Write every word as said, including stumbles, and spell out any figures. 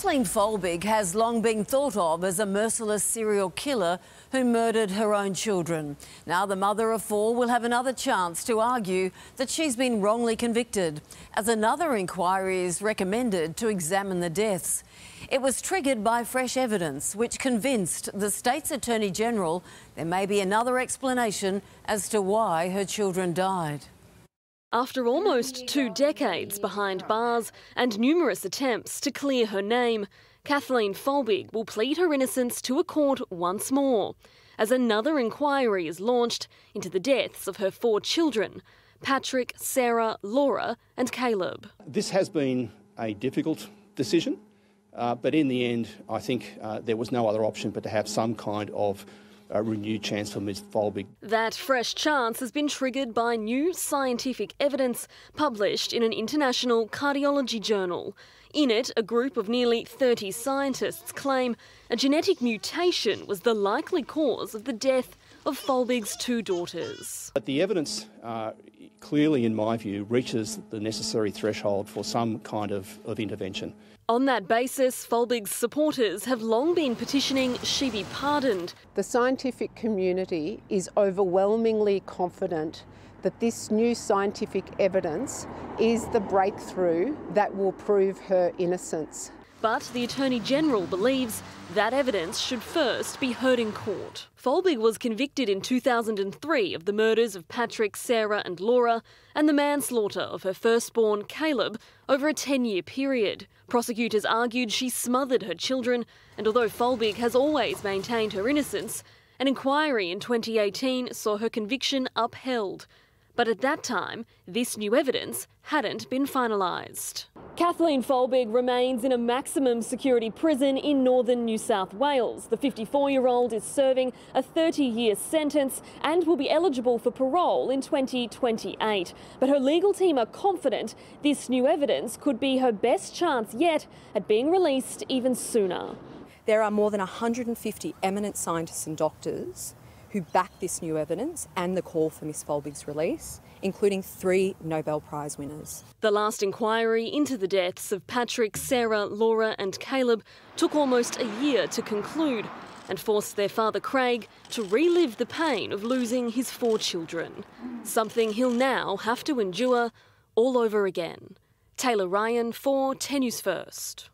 Kathleen Folbigg has long been thought of as a merciless serial killer who murdered her own children. Now the mother of four will have another chance to argue that she's been wrongly convicted, as another inquiry is recommended to examine the deaths. It was triggered by fresh evidence, which convinced the state's Attorney General there may be another explanation as to why her children died. After almost two decades behind bars and numerous attempts to clear her name, Kathleen Folbigg will plead her innocence to a court once more, as another inquiry is launched into the deaths of her four children, Patrick, Sarah, Laura and Caleb. This has been a difficult decision, uh, but in the end I think uh, there was no other option but to have some kind of a renewed chance for Miz Folbigg. That fresh chance has been triggered by new scientific evidence published in an international cardiology journal. In it, a group of nearly thirty scientists claim a genetic mutation was the likely cause of the death of Folbigg's two daughters. But the evidence uh, clearly, in my view, reaches the necessary threshold for some kind of, of intervention. On that basis, Folbigg's supporters have long been petitioning she be pardoned. The scientific community is overwhelmingly confident that this new scientific evidence is the breakthrough that will prove her innocence. But the Attorney General believes that evidence should first be heard in court. Folbigg was convicted in two thousand three of the murders of Patrick, Sarah and Laura and the manslaughter of her firstborn, Caleb, over a ten-year period. Prosecutors argued she smothered her children, and although Folbigg has always maintained her innocence, an inquiry in twenty eighteen saw her conviction upheld. But at that time, this new evidence hadn't been finalised. Kathleen Folbigg remains in a maximum security prison in northern New South Wales. The fifty-four-year-old is serving a thirty-year sentence and will be eligible for parole in twenty twenty-eight. But her legal team are confident this new evidence could be her best chance yet at being released even sooner. There are more than one hundred fifty eminent scientists and doctors who back this new evidence and the call for Miz Folbigg's release, including three Nobel Prize winners. The last inquiry into the deaths of Patrick, Sarah, Laura and Caleb took almost a year to conclude and forced their father Craig to relive the pain of losing his four children, something he'll now have to endure all over again. Taylor Ryan for ten News First.